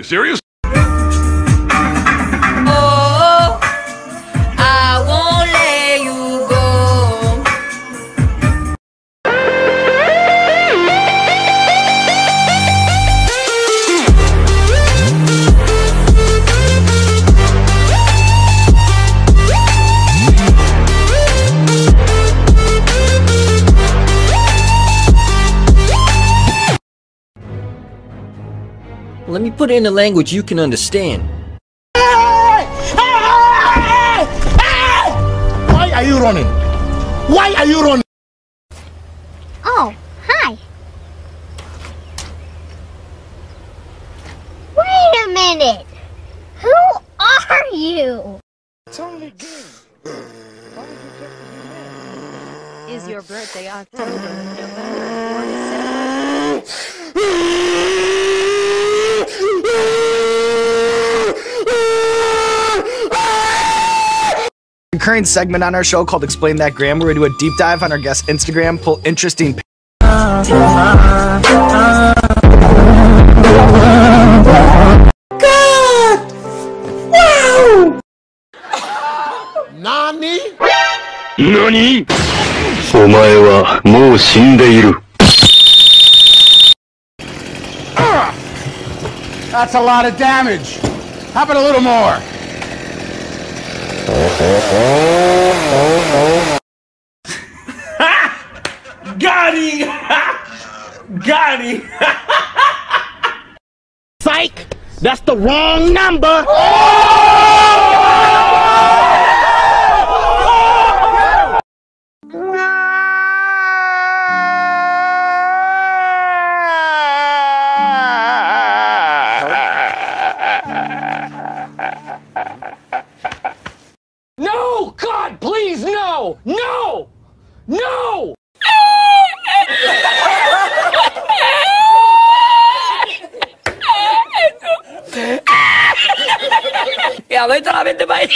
You serious? Let me put it in a language you can understand. Why are you running? Why are you running? Oh, hi. Wait a minute. Who are you? It's only good. Is your birthday October, November, or December? Current segment on our show called Explain That Gram, where we do a deep dive on our guest's Instagram, pull interesting God! Wow! Nani? Nani? Omae wa mou shindeiru. That's a lot of damage. How about a little more? Got him! Got him! Psych! That's the wrong number! No! No! Ya voy solamente para